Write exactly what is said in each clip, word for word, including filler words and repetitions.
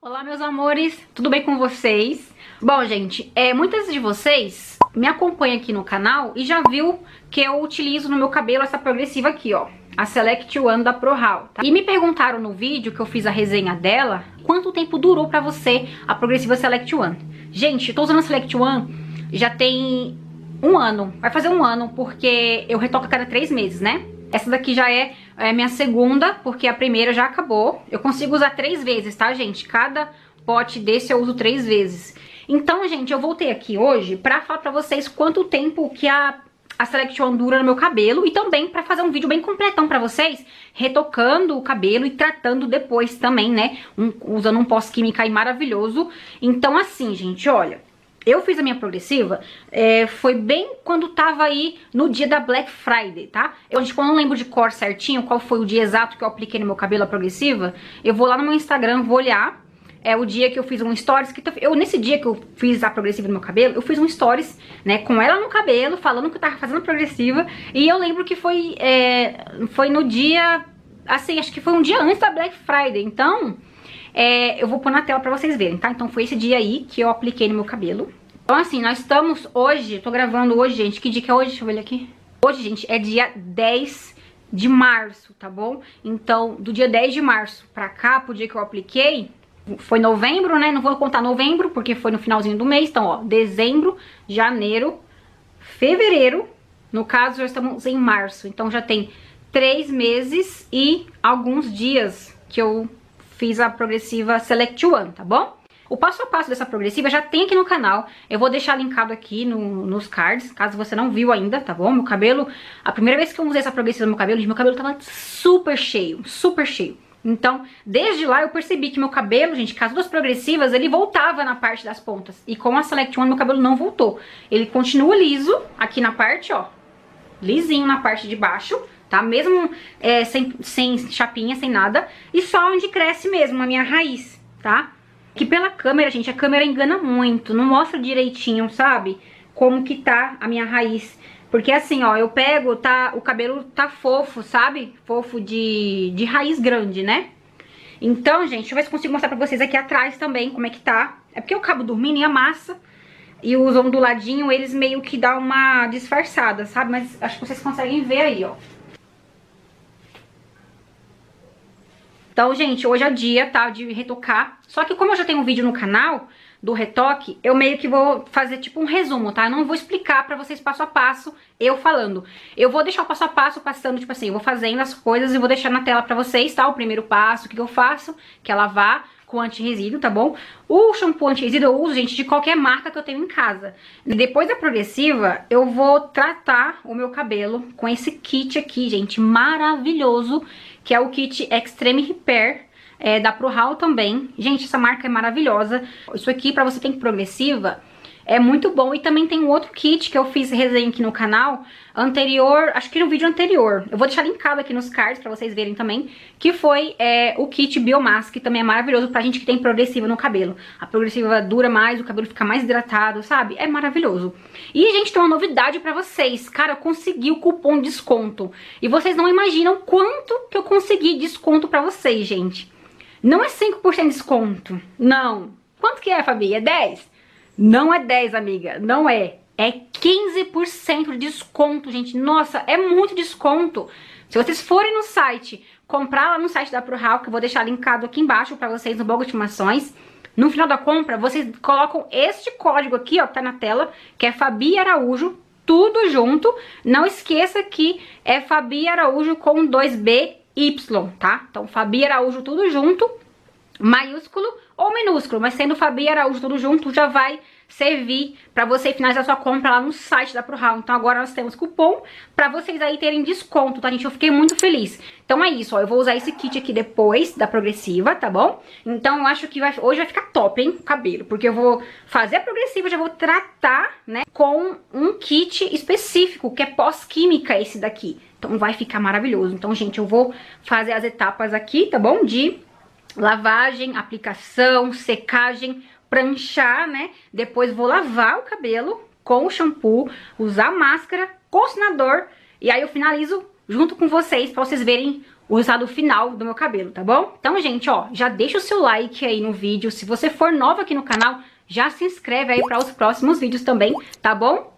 Olá, meus amores, tudo bem com vocês? Bom, gente, é, muitas de vocês me acompanham aqui no canal e já viu que eu utilizo no meu cabelo essa progressiva aqui, ó, a Select One da Prohall, tá? E me perguntaram no vídeo que eu fiz a resenha dela, quanto tempo durou pra você a progressiva Select One. Gente, eu tô usando a Select One já tem um ano, vai fazer um ano, porque eu retoco a cada três meses, né? Essa daqui já é, é minha segunda, porque a primeira já acabou. Eu consigo usar três vezes, tá, gente? Cada pote desse eu uso três vezes. Então, gente, eu voltei aqui hoje pra falar pra vocês quanto tempo que a, a Select One dura no meu cabelo. E também pra fazer um vídeo bem completão pra vocês, retocando o cabelo e tratando depois também, né? Um, usando um pós-química aí maravilhoso. Então, assim, gente, olha... Eu fiz a minha progressiva, é, foi bem quando tava aí no dia da Black Friday, tá? Eu, tipo, eu não lembro de cor certinho, qual foi o dia exato que eu apliquei no meu cabelo a progressiva. Eu vou lá no meu Instagram, vou olhar, é o dia que eu fiz um stories, que eu, nesse dia que eu fiz a progressiva no meu cabelo, eu fiz um stories, né, com ela no cabelo, falando que eu tava fazendo a progressiva. E eu lembro que foi, é, foi no dia, assim, acho que foi um dia antes da Black Friday, então... É, eu vou pôr na tela pra vocês verem, tá? Então foi esse dia aí que eu apliquei no meu cabelo. Então assim, nós estamos hoje, tô gravando hoje, gente, que dia que é hoje? Deixa eu ver aqui. Hoje, gente, é dia dez de março, tá bom? Então, do dia dez de março pra cá, pro dia que eu apliquei, foi novembro, né? Não vou contar novembro, porque foi no finalzinho do mês. Então, ó, dezembro, janeiro, fevereiro, no caso já estamos em março. Então já tem três meses e alguns dias que eu... fiz a progressiva Select One, tá bom? O passo a passo dessa progressiva já tem aqui no canal. Eu vou deixar linkado aqui no, nos cards, caso você não viu ainda, tá bom? Meu cabelo, a primeira vez que eu usei essa progressiva no meu cabelo, meu cabelo tava super cheio, super cheio. Então, desde lá eu percebi que meu cabelo, gente, caso das progressivas, ele voltava na parte das pontas. E com a Select One, meu cabelo não voltou. Ele continua liso aqui na parte, ó, lisinho na parte de baixo, tá? Mesmo é, sem, sem chapinha, sem nada. E só onde cresce mesmo, a minha raiz, tá? Que pela câmera, gente, a câmera engana muito. Não mostra direitinho, sabe? Como que tá a minha raiz. Porque assim, ó, eu pego, tá, o cabelo tá fofo, sabe? Fofo de, de raiz grande, né? Então, gente, deixa eu ver se consigo mostrar pra vocês aqui atrás também como é que tá. É porque eu acabo dormindo e amassa. E os onduladinhos, eles meio que dão uma disfarçada, sabe? Mas acho que vocês conseguem ver aí, ó. Então, gente, hoje é dia, tá, de retocar. Só que como eu já tenho um vídeo no canal do retoque, eu meio que vou fazer tipo um resumo, tá? Eu não vou explicar pra vocês passo a passo, eu falando. Eu vou deixar o passo a passo passando, tipo assim, eu vou fazendo as coisas e vou deixar na tela pra vocês, tá? O primeiro passo, o que eu faço, que é lavar com anti-resíduo, tá bom? O shampoo anti-resíduo eu uso, gente, de qualquer marca que eu tenho em casa. Depois da progressiva, eu vou tratar o meu cabelo com esse kit aqui, gente, maravilhoso, que é o kit Extreme Repair, é, da Prohall também. Gente, essa marca é maravilhosa. Isso aqui, pra você ter progressiva, é muito bom. E também tem um outro kit que eu fiz resenha aqui no canal, anterior, acho que no vídeo anterior. Eu vou deixar linkado aqui nos cards pra vocês verem também, que foi é, o kit Biomas, que também é maravilhoso pra gente que tem progressiva no cabelo. A progressiva dura mais, o cabelo fica mais hidratado, sabe? É maravilhoso. E, gente, tem uma novidade pra vocês. Cara, eu consegui o cupom de desconto. E vocês não imaginam quanto que eu consegui desconto pra vocês, gente. Não é cinco por cento de desconto, não. Quanto que é, Fabi? É dez? Não é dez, amiga, não é. É quinze por cento de desconto, gente. Nossa, é muito desconto. Se vocês forem no site, comprar lá no site da Prohall, que eu vou deixar linkado aqui embaixo pra vocês no blog de estimações, no final da compra, vocês colocam este código aqui, ó, que tá na tela, que é Fabby Araujo, tudo junto. Não esqueça que é Fabby Araujo com dois B Y, tá? Então, Fabby Araujo, tudo junto, maiúsculo ou minúsculo, mas sendo Fabby Araujo tudo junto, já vai servir pra você finalizar sua compra lá no site da Prohall. Então agora nós temos cupom pra vocês aí terem desconto, tá, gente? Eu fiquei muito feliz. Então é isso, ó, eu vou usar esse kit aqui depois da progressiva, tá bom? Então eu acho que vai, hoje vai ficar top, hein, o cabelo, porque eu vou fazer a progressiva, já vou tratar, né, com um kit específico, que é pós-química esse daqui. Então vai ficar maravilhoso. Então, gente, eu vou fazer as etapas aqui, tá bom? De... lavagem, aplicação, secagem, pranchar, né? Depois vou lavar o cabelo com o shampoo, usar máscara, condicionador. E aí eu finalizo junto com vocês pra vocês verem o resultado final do meu cabelo, tá bom? Então, gente, ó, já deixa o seu like aí no vídeo. Se você for nova aqui no canal, já se inscreve aí para os próximos vídeos também, tá bom?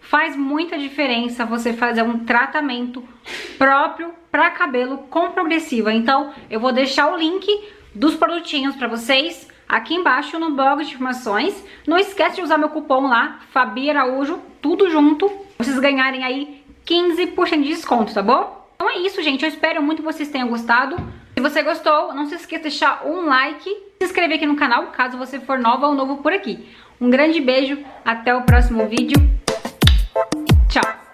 Faz muita diferença você fazer um tratamento próprio para cabelo com progressiva. Então, eu vou deixar o link dos produtinhos para vocês aqui embaixo no blog de informações. Não esquece de usar meu cupom lá, Fabby Araujo, tudo junto. Vocês ganharem aí quinze por cento de desconto, tá bom? Então é isso, gente. Eu espero muito que vocês tenham gostado. Se você gostou, não se esqueça de deixar um like, se inscrever aqui no canal, caso você for nova ou novo por aqui. Um grande beijo, até o próximo vídeo. Thank you. Tchau!